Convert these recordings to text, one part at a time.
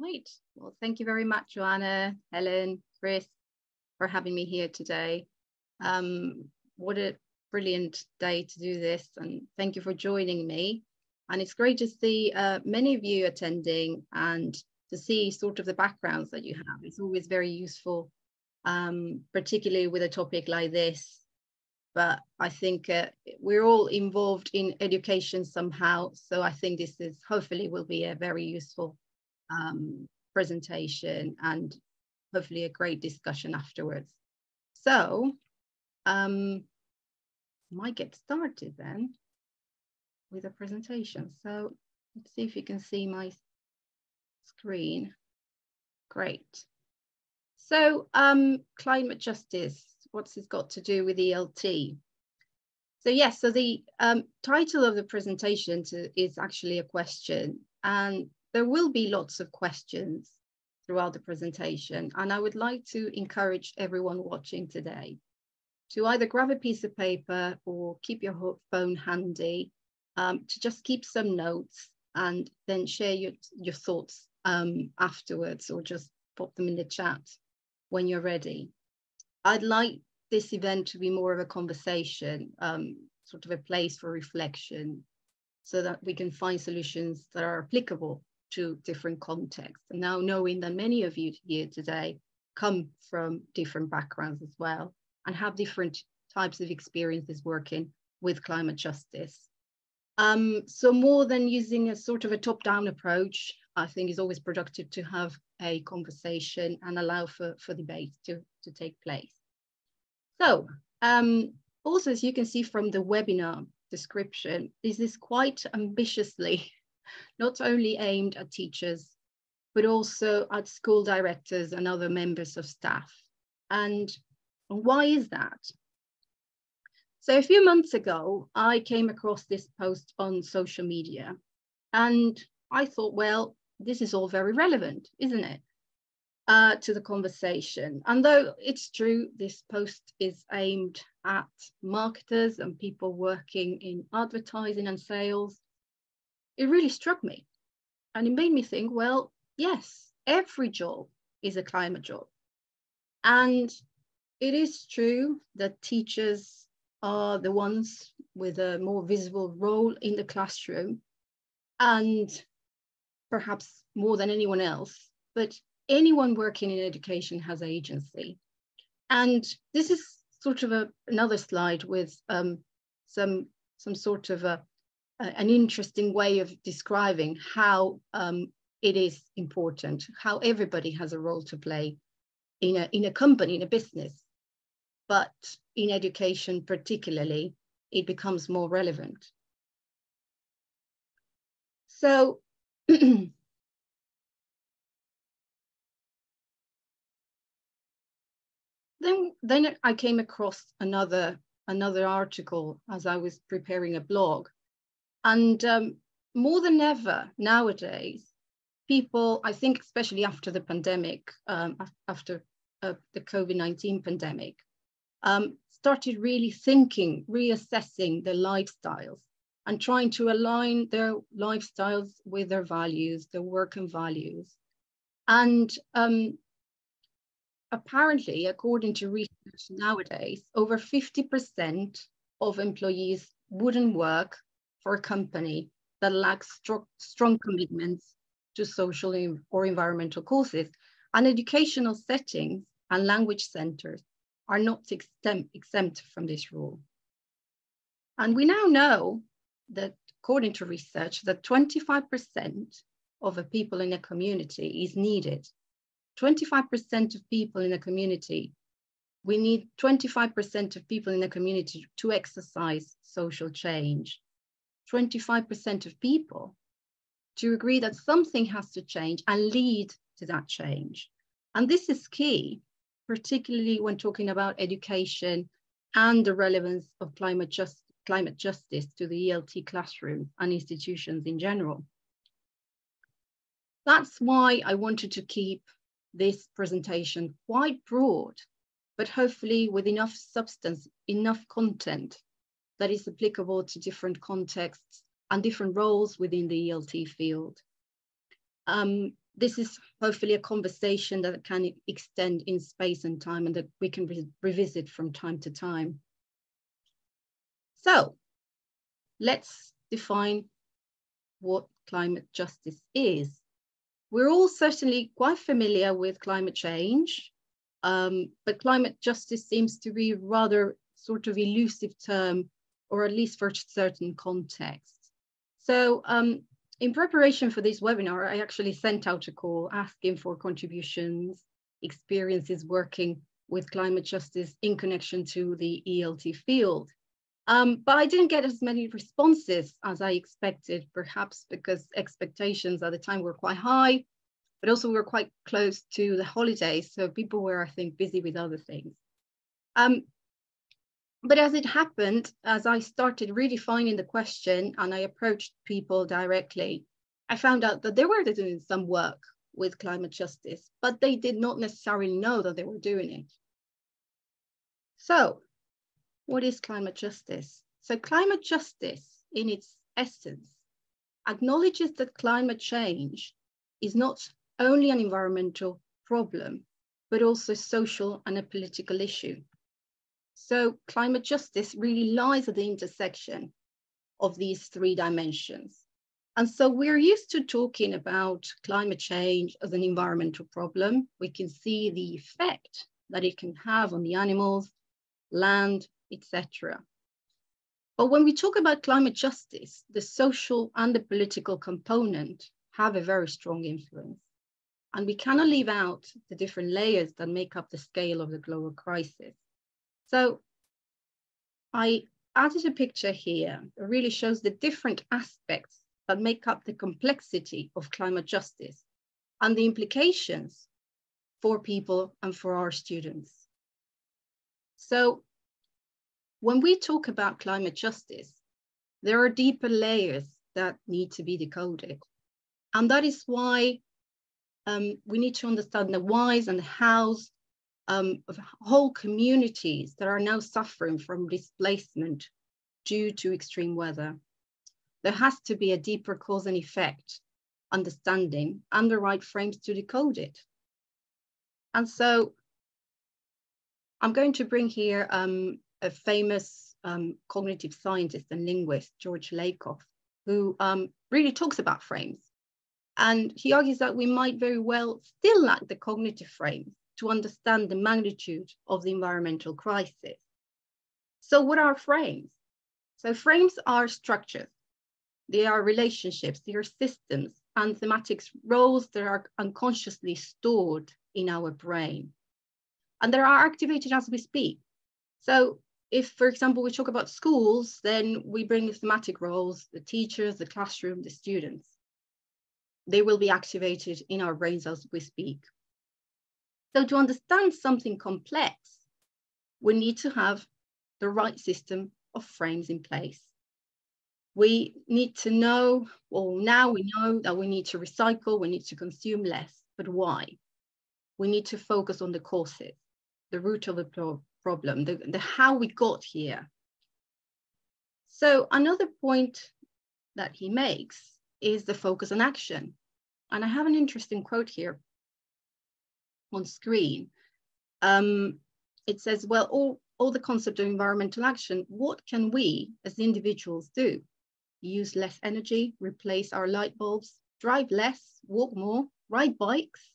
Great. Well, thank you very much, Joanna, Helen, Chris, for having me here today. What a brilliant day to do this, and thank you for joining me. And it's great to see many of you attending and to see sort of the backgrounds that you have. It's always very useful, particularly with a topic like this. But I think we're all involved in education somehow. So I think this is hopefully will be a very useful presentation and hopefully a great discussion afterwards. So might get started then with a presentation. So let's see if you can see my screen. Great. So climate justice, what's this got to do with ELT? So yes, so the title of the presentation is actually a question, and there will be lots of questions throughout the presentation. And I would like to encourage everyone watching today to either grab a piece of paper or keep your phone handy, to just keep some notes and then share your thoughts afterwards, or just pop them in the chat when you're ready. I'd like this event to be more of a conversation, sort of a place for reflection, so that we can find solutions that are applicable to different contexts. And now, knowing that many of you here today come from different backgrounds as well and have different types of experiences working with climate justice. So more than using a sort of a top-down approach, I think it's always productive to have a conversation and allow for debate to take place. So also, as you can see from the webinar description, this is quite ambitiously not only aimed at teachers, but also at school directors and other members of staff. And why is that? So a few months ago, I came across this post on social media, and I thought, well, this is all very relevant, isn't it, to the conversation. And though it's true, this post is aimed at marketers and people working in advertising and sales, it really struck me. And it made me think, well, yes, every job is a climate job. And it is true that teachers are the ones with a more visible role in the classroom, and perhaps more than anyone else, but anyone working in education has agency. And this is sort of another slide with some sort of an interesting way of describing how it is important, how everybody has a role to play in a company, in a business, but in education particularly, it becomes more relevant. So, then I came across another article as I was preparing a blog. And more than ever nowadays, people, I think, especially after the pandemic, after the COVID-19 pandemic, started really thinking, reassessing their lifestyles and trying to align their lifestyles with their values, their work and values. And apparently, according to research nowadays, over 50% of employees wouldn't work for a company that lacks strong commitments to social or environmental causes. And educational settings and language centers are not exempt from this rule. And we now know that, according to research, that 25% of the people in a community is needed. 25% of people in a community, we need 25% of people in a community to exercise social change. 25% of people to agree that something has to change and lead to that change. And this is key, particularly when talking about education and the relevance of climate justice to the ELT classroom and institutions in general. That's why I wanted to keep this presentation quite broad, but hopefully with enough substance, enough content that is applicable to different contexts and different roles within the ELT field. this is hopefully a conversation that can extend in space and time, and that we can revisit from time to time. So let's define what climate justice is. We're all certainly quite familiar with climate change, but climate justice seems to be rather sort of elusive term, or at least for certain contexts. So in preparation for this webinar, I actually sent out a call asking for contributions, experiences working with climate justice in connection to the ELT field. But I didn't get as many responses as I expected, perhaps because expectations at the time were quite high, but also we were quite close to the holidays. So people were, I think, busy with other things. But as it happened, as I started redefining the question and I approached people directly, I found out that they were doing some work with climate justice, but they did not necessarily know that they were doing it. So, what is climate justice? So climate justice, in its essence, acknowledges that climate change is not only an environmental problem, but also a social and a political issue. So climate justice really lies at the intersection of these three dimensions. And so we're used to talking about climate change as an environmental problem. We can see the effect that it can have on the animals, land, etc. But when we talk about climate justice, the social and the political component have a very strong influence. And we cannot leave out the different layers that make up the scale of the global crisis. So I added a picture here that really shows the different aspects that make up the complexity of climate justice and the implications for people and for our students. So when we talk about climate justice, there are deeper layers that need to be decoded. And that is why we need to understand the whys and the hows of whole communities that are now suffering from displacement due to extreme weather. There has to be a deeper cause and effect understanding and the right frames to decode it. And so I'm going to bring here a famous cognitive scientist and linguist, George Lakoff, who really talks about frames. And he argues that we might very well still lack the cognitive frames to understand the magnitude of the environmental crisis. So what are frames? So frames are structures. They are relationships, they are systems and thematic roles that are unconsciously stored in our brain. And they are activated as we speak. So if, for example, we talk about schools, then we bring the thematic roles, the teachers, the classroom, the students. They will be activated in our brains as we speak. So to understand something complex, we need to have the right system of frames in place. We need to know, well, now we know that we need to recycle, we need to consume less, but why? We need to focus on the causes, the root of the problem, the how we got here. So another point that he makes is the focus on action. And I have an interesting quote here on screen. It says, well, all the concept of environmental action, what can we as individuals do? Use less energy, replace our light bulbs, drive less, walk more, ride bikes,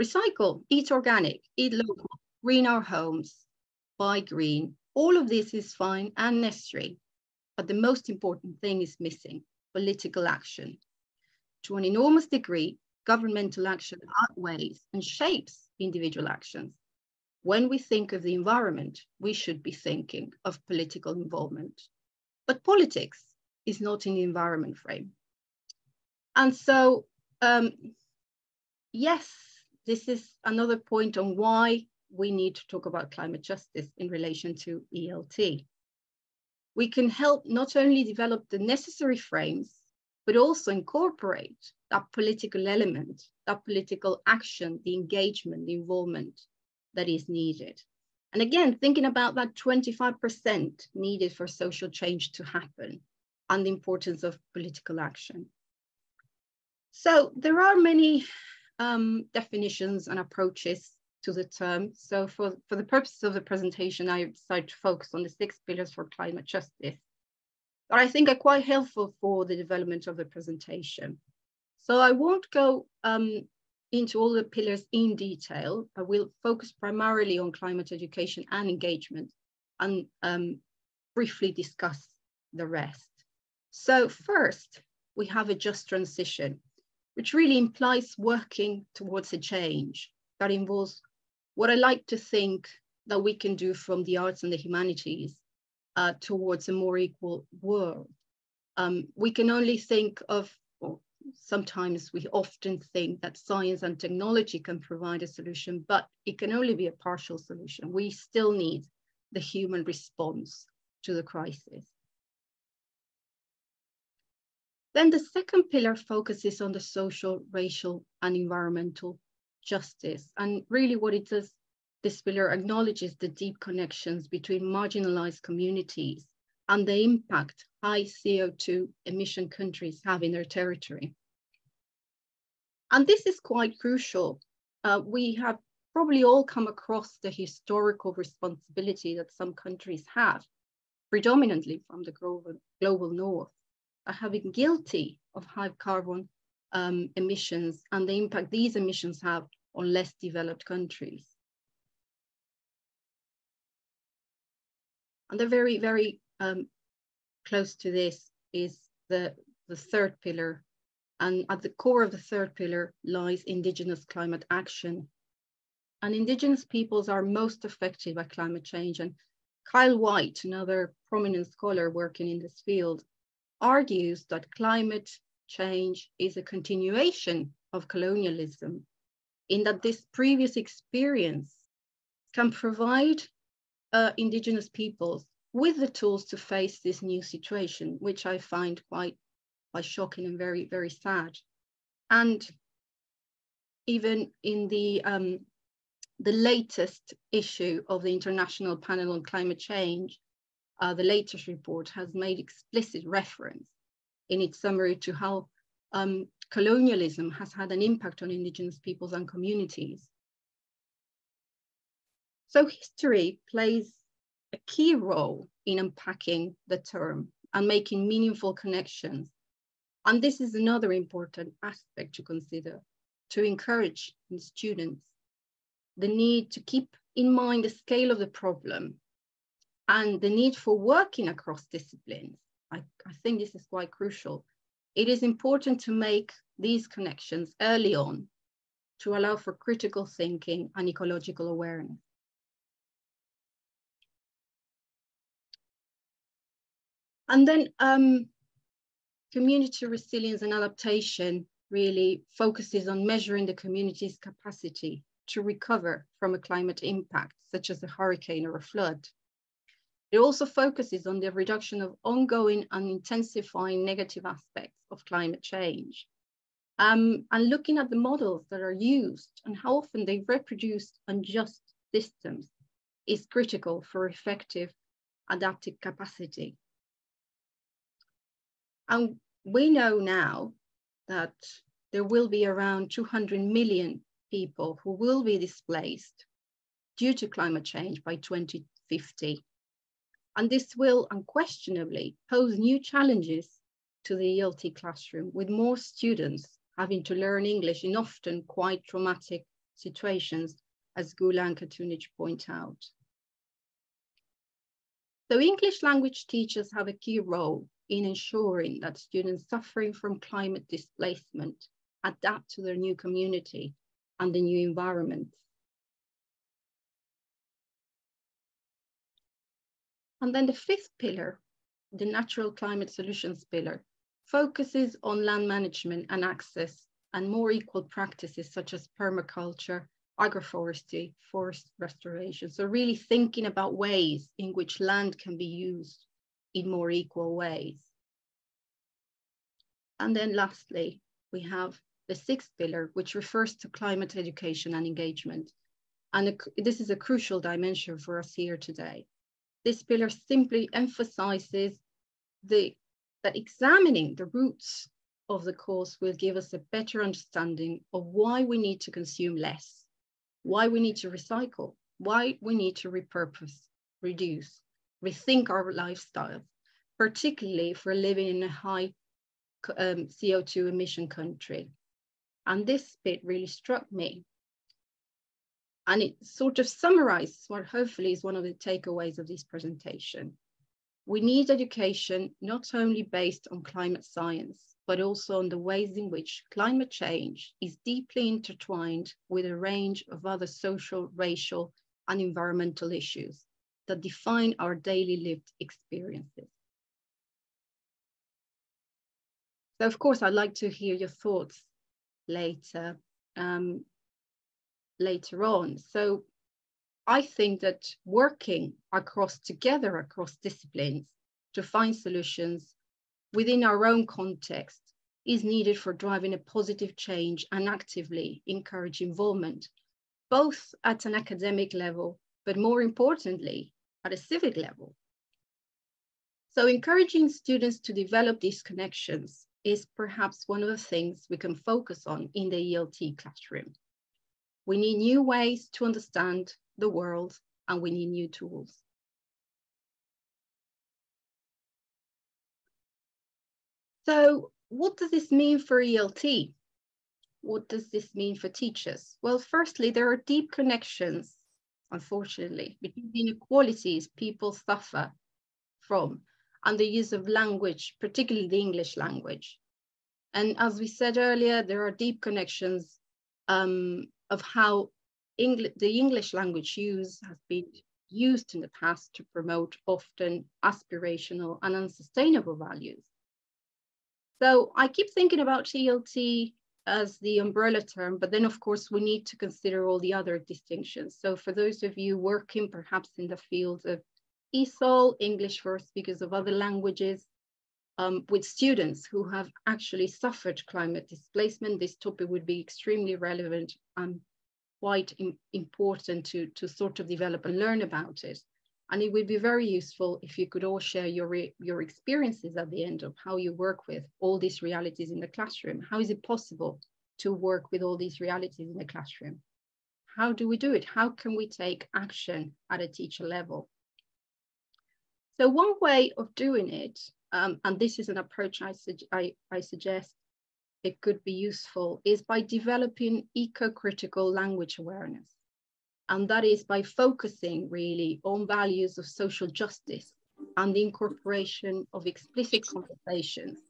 recycle, eat organic, eat local, green our homes, buy green. All of this is fine and necessary, but the most important thing is missing: political action. To an enormous degree, governmental action outweighs and shapes individual actions. When we think of the environment, we should be thinking of political involvement. But politics is not in the environment frame. And so, yes, this is another point on why we need to talk about climate justice in relation to ELT. We can help not only develop the necessary frames, but also incorporate that political element, that political action, the engagement, the involvement that is needed. And again, thinking about that 25% needed for social change to happen and the importance of political action. So there are many definitions and approaches to the term. So for the purposes of the presentation, I decided to focus on the 6 pillars for climate justice that I think are quite helpful for the development of the presentation. So I won't go into all the pillars in detail. I will focus primarily on climate education and engagement and briefly discuss the rest. So first, we have a just transition, which really implies working towards a change that involves what I like to think that we can do from the arts and the humanities towards a more equal world. We can only think of, or sometimes we often think that science and technology can provide a solution, but it can only be a partial solution. We still need the human response to the crisis. Then the second pillar focuses on the social, racial, and environmental justice. And really what it does, this pillar acknowledges the deep connections between marginalized communities and the impact high CO2 emission countries have in their territory. And this is quite crucial. We have probably all come across the historical responsibility that some countries have, predominantly from the global north, have been guilty of high carbon emissions and the impact these emissions have on less developed countries. And they're very, very close to this is the third pillar. And at the core of the third pillar lies Indigenous climate action. And Indigenous peoples are most affected by climate change. And Kyle White, another prominent scholar working in this field, argues that climate change is a continuation of colonialism, in that this previous experience can provide Indigenous peoples with the tools to face this new situation, which I find quite shocking and very, very sad. And even in the latest issue of the International Panel on Climate Change, the latest report has made explicit reference in its summary to how colonialism has had an impact on Indigenous peoples and communities. So history plays a key role in unpacking the term and making meaningful connections. And this is another important aspect to consider, to encourage in students the need to keep in mind the scale of the problem and the need for working across disciplines. I think this is quite crucial. It is important to make these connections early on to allow for critical thinking and ecological awareness. And then community resilience and adaptation really focuses on measuring the community's capacity to recover from a climate impact, such as a hurricane or a flood. It also focuses on the reduction of ongoing and intensifying negative aspects of climate change. And looking at the models that are used and how often they reproduce unjust systems is critical for effective adaptive capacity. And we know now that there will be around 200 million people who will be displaced due to climate change by 2050. And this will unquestionably pose new challenges to the ELT classroom, with more students having to learn English in often quite traumatic situations, as Gulan Katunich points out. So English language teachers have a key role in ensuring that students suffering from climate displacement adapt to their new community and the new environment. And then the fifth pillar, the natural climate solutions pillar, focuses on land management and access and more equal practices such as permaculture, agroforestry, forest restoration. So really thinking about ways in which land can be used in more equal ways. And then lastly, we have the sixth pillar, which refers to climate education and engagement. And this is a crucial dimension for us here today. This pillar simply emphasizes that examining the roots of the course will give us a better understanding of why we need to consume less, why we need to recycle, why we need to repurpose, reduce, rethink our lifestyle, particularly if we're living in a high CO2 emission country. And this bit really struck me. And it sort of summarizes what hopefully is one of the takeaways of this presentation. We need education not only based on climate science, but also on the ways in which climate change is deeply intertwined with a range of other social, racial, and environmental issues that define our daily lived experiences. So of course, I'd like to hear your thoughts later on. So I think that working across disciplines to find solutions within our own context is needed for driving a positive change and actively encourage involvement, both at an academic level, but more importantly, at a civic level. So encouraging students to develop these connections is perhaps one of the things we can focus on in the ELT classroom. We need new ways to understand the world, and we need new tools. So what does this mean for ELT? What does this mean for teachers? Well, firstly, there are deep connections, unfortunately, between the inequalities people suffer from and the use of language, particularly the English language. And as we said earlier, there are deep connections of how the English language use has been used in the past to promote often aspirational and unsustainable values. So I keep thinking about ELT as the umbrella term, but then of course we need to consider all the other distinctions. So for those of you working perhaps in the field of ESOL, English for speakers of other languages, with students who have actually suffered climate displacement, this topic would be extremely relevant and quite important to sort of develop and learn about it. And it would be very useful if you could all share your experiences at the end of how you work with all these realities in the classroom. How is it possible to work with all these realities in the classroom? How do we do it? How can we take action at a teacher level? So one way of doing it, and this is an approach I suggest it could be useful, is by developing eco-critical language awareness. And that is by focusing really on values of social justice and the incorporation of explicit conversations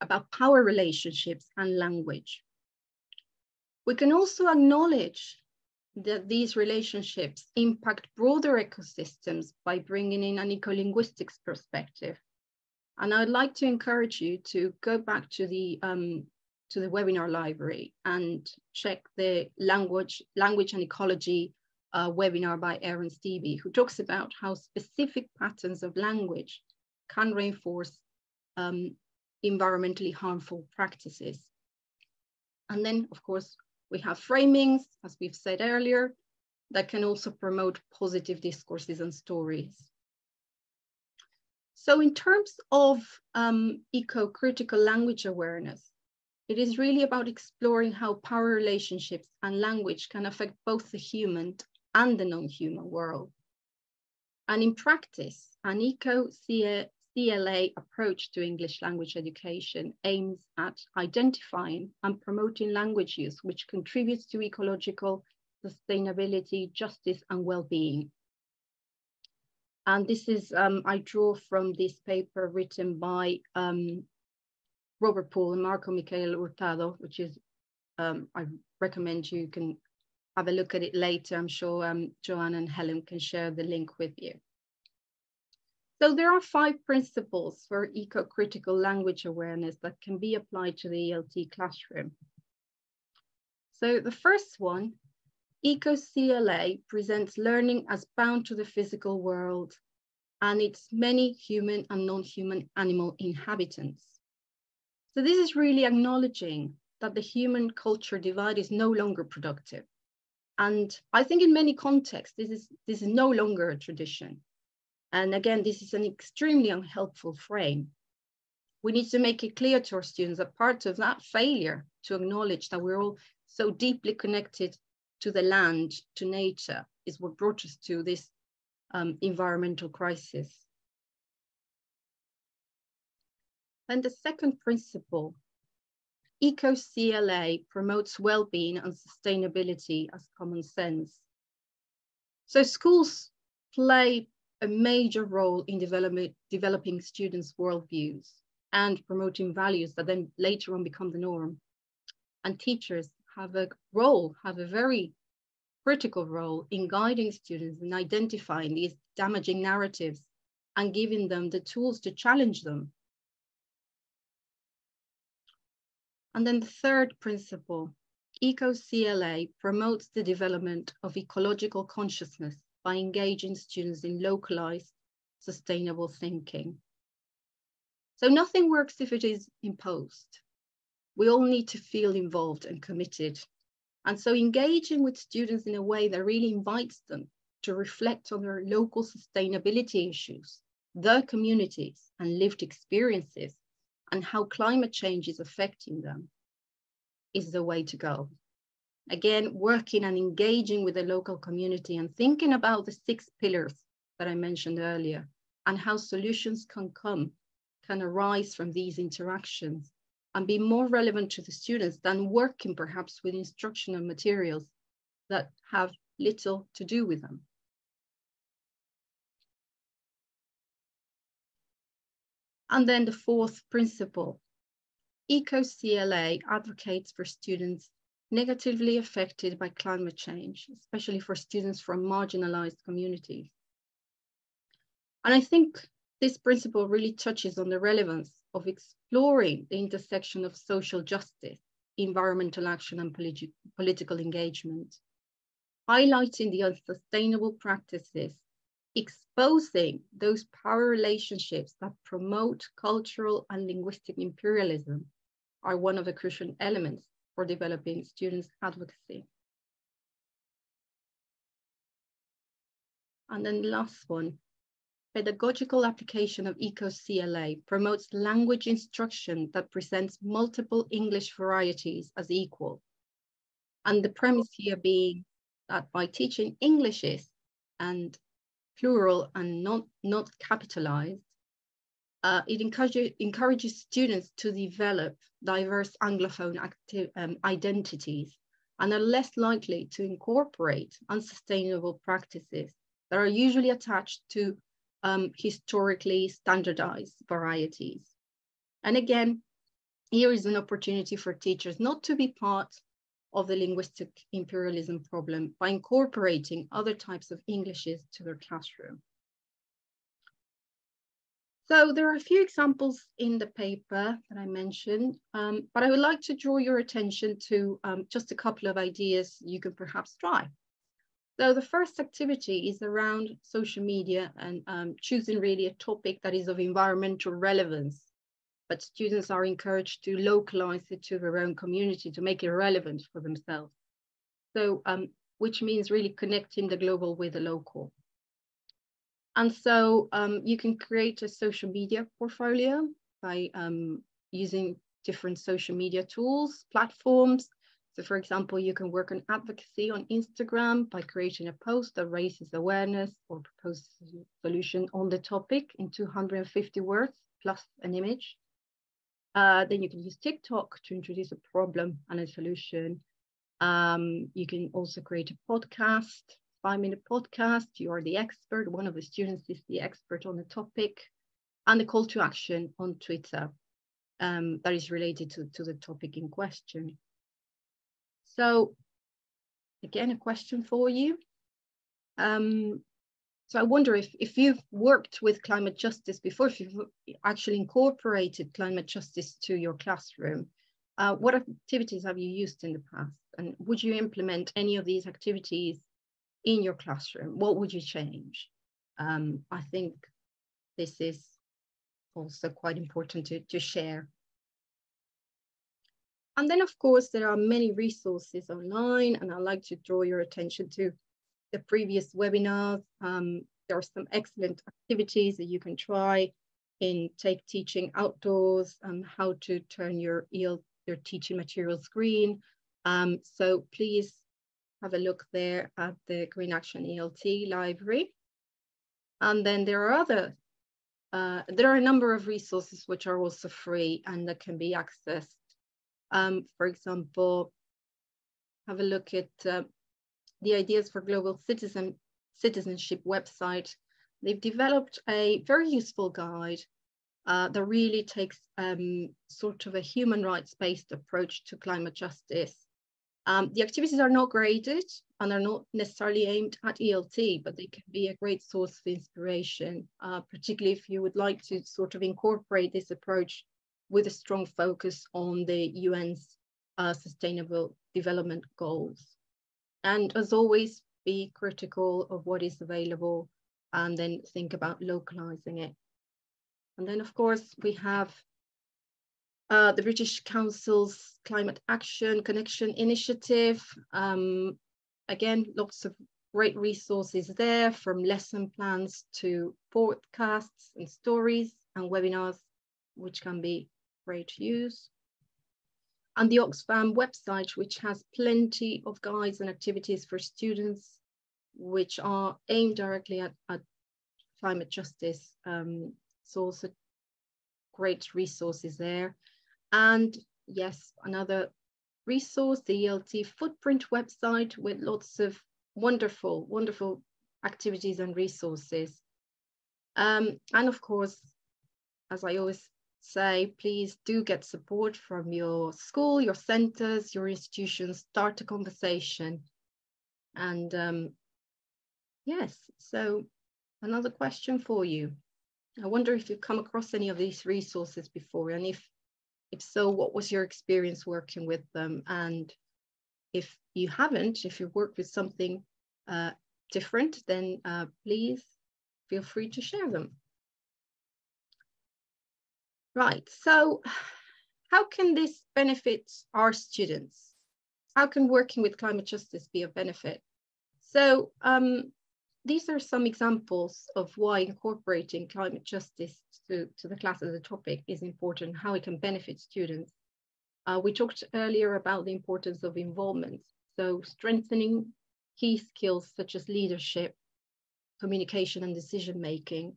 about power relationships and language. We can also acknowledge that these relationships impact broader ecosystems by bringing in an ecolinguistics perspective. And I'd like to encourage you to go back to the webinar library and check the language and ecology webinar by Arran Stibbe, who talks about how specific patterns of language can reinforce environmentally harmful practices. And then, of course, we have framings, as we've said earlier, that can also promote positive discourses and stories. So in terms of eco-critical language awareness, it is really about exploring how power relationships and language can affect both the human and the non-human world. And in practice, an Eco-CLA approach to English language education aims at identifying and promoting language use which contributes to ecological sustainability, justice, and well-being. And this is, I draw from this paper written by Robert Poole and Marco Miquel Hurtado, which is, I recommend you can have a look at it later. I'm sure Joanne and Helen can share the link with you. So there are 5 principles for eco-critical language awareness that can be applied to the ELT classroom. So the first one, Eco-CLA presents learning as bound to the physical world and its many human and non-human animal inhabitants. So this is really acknowledging that the human culture divide is no longer productive. And I think in many contexts, this is no longer a tradition. And again, this is an extremely unhelpful frame. We need to make it clear to our students that part of that failure to acknowledge that we're all so deeply connected to the land, to nature, is what brought us to this environmental crisis. And the second principle, Eco-CLA promotes well-being and sustainability as common sense. So schools play a major role in developing students' worldviews and promoting values that then later on become the norm. And teachers have a role, have a very critical role in guiding students and identifying these damaging narratives and giving them the tools to challenge them. And then the third principle, Eco-CLA promotes the development of ecological consciousness by engaging students in localized, sustainable thinking. So nothing works if it is imposed. We all need to feel involved and committed. And so engaging with students in a way that really invites them to reflect on their local sustainability issues, their communities and lived experiences, and how climate change is affecting them is the way to go. Again, working and engaging with the local community and thinking about the 6 pillars that I mentioned earlier and how solutions can arise from these interactions and be more relevant to the students than working perhaps with instructional materials that have little to do with them. And then the fourth principle, Eco-CLA advocates for students negatively affected by climate change, especially for students from marginalized communities. And I think this principle really touches on the relevance of exploring the intersection of social justice, environmental action and political engagement, highlighting the unsustainable practices, exposing those power relationships that promote cultural and linguistic imperialism are one of the crucial elements for developing students' advocacy. And then the last one, pedagogical application of Eco-CLA promotes language instruction that presents multiple English varieties as equal. And the premise here being that by teaching Englishes and plural and not capitalized, it encourages students to develop diverse Anglophone identities and are less likely to incorporate unsustainable practices that are usually attached to historically standardized varieties. And again, here is an opportunity for teachers not to be part of the linguistic imperialism problem by incorporating other types of Englishes to their classroom. So there are a few examples in the paper that I mentioned, but I would like to draw your attention to just a couple of ideas you can perhaps try. So the first activity is around social media and choosing really a topic that is of environmental relevance, but students are encouraged to localize it to their own community to make it relevant for themselves. So, which means really connecting the global with the local. And so you can create a social media portfolio by using different social media tools, platforms. So for example, you can work on advocacy on Instagram by creating a post that raises awareness or proposes a solution on the topic in 250 words plus an image. Then you can use TikTok to introduce a problem and a solution. You can also create a podcast, 5-minute podcast. You are the expert. One of the students is the expert on the topic, and a call to action on Twitter that is related to the topic in question. So again, a question for you. So I wonder if you've worked with climate justice before, if you've actually incorporated climate justice to your classroom, what activities have you used in the past? And would you implement any of these activities in your classroom? What would you change? I think this is also quite important to share. And then of course, there are many resources online, and I'd like to draw your attention to the previous webinars. There are some excellent activities that you can try in take teaching outdoors, how to turn your ELT, your teaching materials green. So please have a look there at the Green Action ELT library. And then there are other, there are a number of resources which are also free and that can be accessed. For example, have a look at the Ideas for Global Citizenship website. They've developed a very useful guide that really takes sort of a human rights-based approach to climate justice. The activities are not graded and are not necessarily aimed at ELT, but they can be a great source of inspiration, particularly if you would like to sort of incorporate this approach with a strong focus on the UN's Sustainable Development Goals. And as always, be critical of what is available and then think about localizing it. And then, of course, we have the British Council's Climate Action Connection Initiative. Again, lots of great resources there, from lesson plans to podcasts and stories and webinars, which can be great use. And the Oxfam website, which has plenty of guides and activities for students, which are aimed directly at climate justice. So also great resources there. And yes, another resource, the ELT Footprint website, with lots of wonderful, wonderful activities and resources. And of course, as I always say, please do get support from your school, your centers, your institutions. Start a conversation. And yes, so another question for you. I wonder if you've come across any of these resources before, and if so, what was your experience working with them? And if you haven't, if you've worked with something different, then please feel free to share them. Right, so how can this benefit our students? How can working with climate justice be of benefit? So these are some examples of why incorporating climate justice to the class as a topic is important, how it can benefit students. We talked earlier about the importance of involvement. So strengthening key skills such as leadership, communication and decision-making.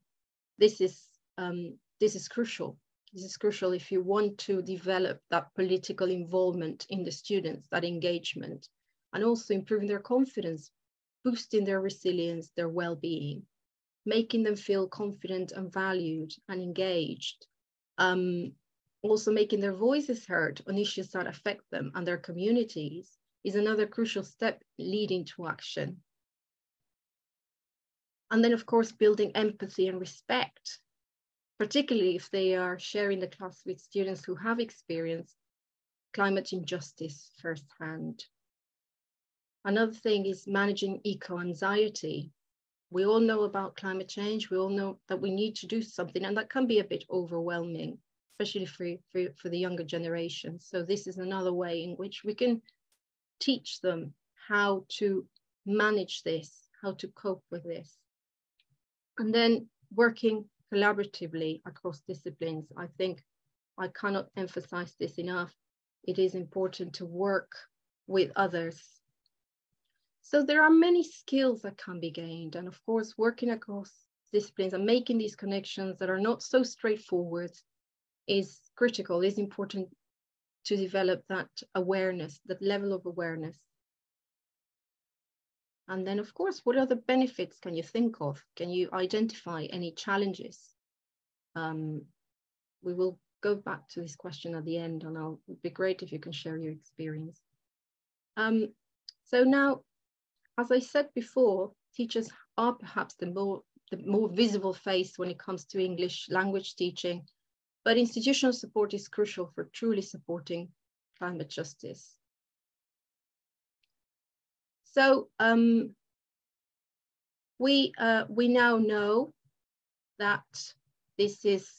This is crucial. This is crucial if you want to develop that political involvement in the students, that engagement, and also improving their confidence, boosting their resilience, their well-being, making them feel confident and valued and engaged, also making their voices heard on issues that affect them and their communities is another crucial step leading to action. And then, of course, building empathy and respect, particularly if they are sharing the class with students who have experienced climate injustice firsthand. Another thing is managing eco-anxiety. We all know about climate change. We all know that we need to do something, and that can be a bit overwhelming, especially for the younger generation. So this is another way in which we can teach them how to manage this, how to cope with this. And then working collaboratively across disciplines. I think I cannot emphasize this enough. It is important to work with others. So there are many skills that can be gained. And of course, working across disciplines and making these connections that are not so straightforward is critical. It's important to develop that awareness, that level of awareness. And then, of course, what other benefits can you think of? Can you identify any challenges? We will go back to this question at the end, and it would be great if you can share your experience. So now, as I said before, teachers are perhaps the more visible face when it comes to English language teaching, but institutional support is crucial for truly supporting climate justice. So we now know that this is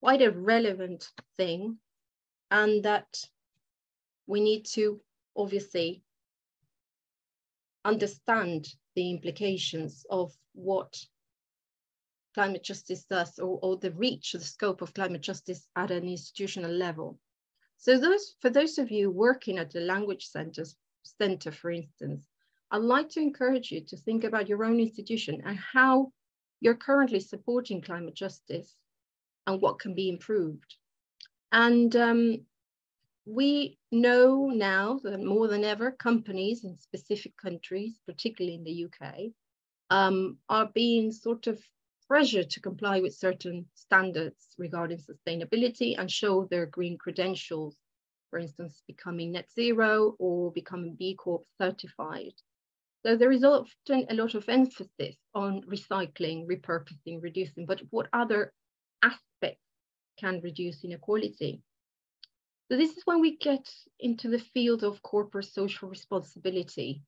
quite a relevant thing, and that we need to obviously understand the implications of what climate justice does, or the reach, the scope of climate justice at an institutional level. So those, for those of you working at the language center, for instance, I'd like to encourage you to think about your own institution and how you're currently supporting climate justice and what can be improved. And we know now that more than ever, companies in specific countries, particularly in the UK, are being sort of pressured to comply with certain standards regarding sustainability and show their green credentials, for instance, becoming net zero or becoming B Corp certified. So there is often a lot of emphasis on recycling, repurposing, reducing, but what other aspects can reduce inequality? So this is when we get into the field of corporate social responsibility.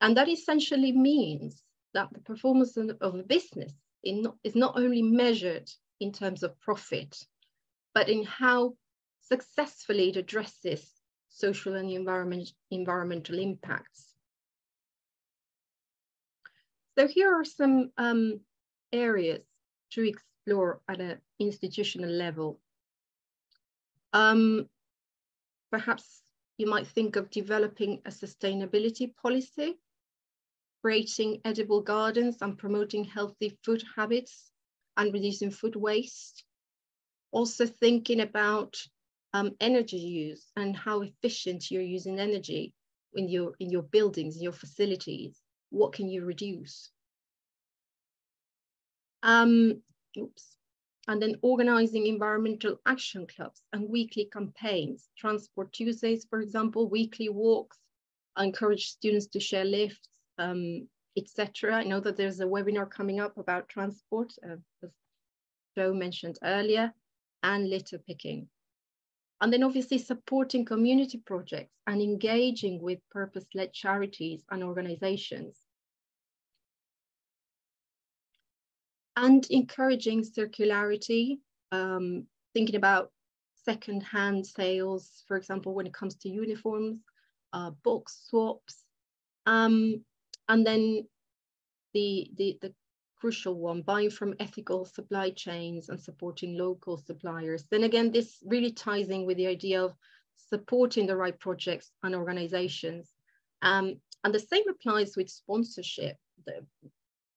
And that essentially means that the performance of a business is not only measured in terms of profit, but in how successfully it addresses social and environmental impacts. So here are some areas to explore at an institutional level. Perhaps you might think of developing a sustainability policy, creating edible gardens and promoting healthy food habits and reducing food waste. Also thinking about energy use and how efficient you're using energy in your buildings, in your facilities. What can you reduce? And then organizing environmental action clubs and weekly campaigns, Transport Tuesdays, for example, weekly walks, encourage students to share lifts, etc. I know that there's a webinar coming up about transport, as Joe mentioned earlier, and litter picking. And then obviously supporting community projects and engaging with purpose-led charities and organizations. And encouraging circularity, thinking about second-hand sales, for example, when it comes to uniforms, box swaps, and then the crucial one, buying from ethical supply chains and supporting local suppliers. Then again, this really ties in with the idea of supporting the right projects and organizations. And the same applies with sponsorship.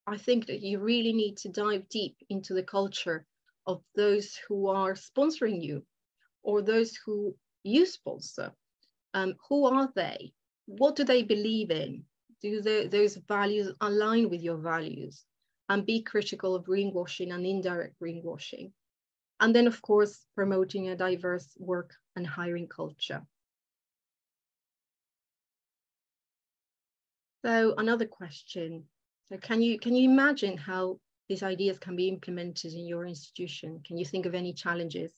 I think that you really need to dive deep into the culture of those who are sponsoring you or those who you sponsor. Who are they? What do they believe in? Do those values align with your values? And be critical of greenwashing and indirect greenwashing. And then, of course, promoting a diverse work and hiring culture. So another question. So can you imagine how these ideas can be implemented in your institution? Can you think of any challenges,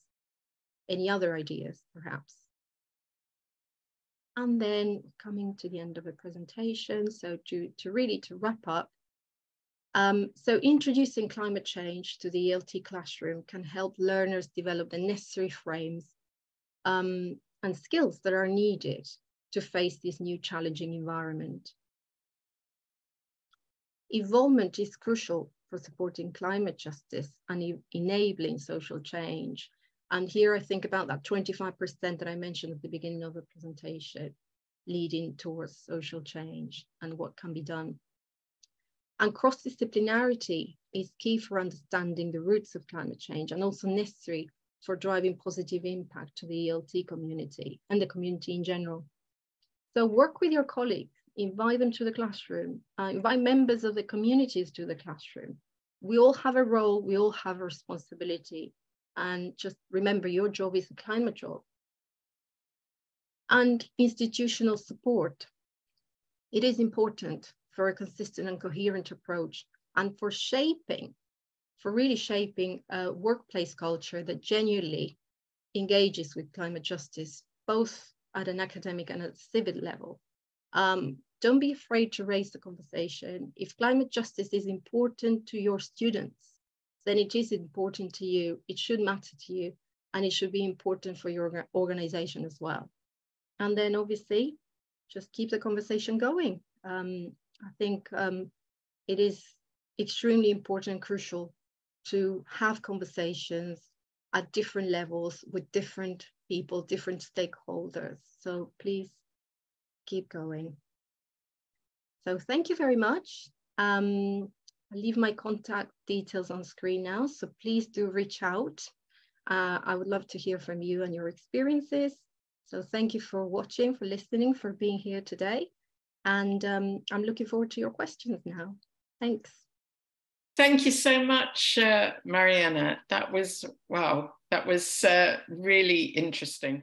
any other ideas, perhaps? And then coming to the end of the presentation, so to really wrap up, so introducing climate change to the ELT classroom can help learners develop the necessary frames and skills that are needed to face this new challenging environment. Involvement is crucial for supporting climate justice and enabling social change. And here I think about that 25% that I mentioned at the beginning of the presentation, leading towards social change and what can be done. And cross-disciplinarity is key for understanding the roots of climate change and also necessary for driving positive impact to the ELT community and the community in general. So work with your colleagues. Invite them to the classroom, invite members of the communities to the classroom. We all have a role, we all have a responsibility. And just remember, your job is a climate job. And institutional support. It is important for a consistent and coherent approach and for really shaping a workplace culture that genuinely engages with climate justice, both at an academic and at civic level. Don't be afraid to raise the conversation. If climate justice is important to your students, then it is important to you, it should matter to you, and it should be important for your organization as well. And then obviously, just keep the conversation going. I think it is extremely important and crucial to have conversations at different levels with different people, different stakeholders. So please keep going. So thank you very much. I'll leave my contact details on screen now. So please do reach out. I would love to hear from you and your experiences. So thank you for watching, for listening, for being here today. And I'm looking forward to your questions now. Thanks. Thank you so much, Mariana. That was, wow, that was really interesting.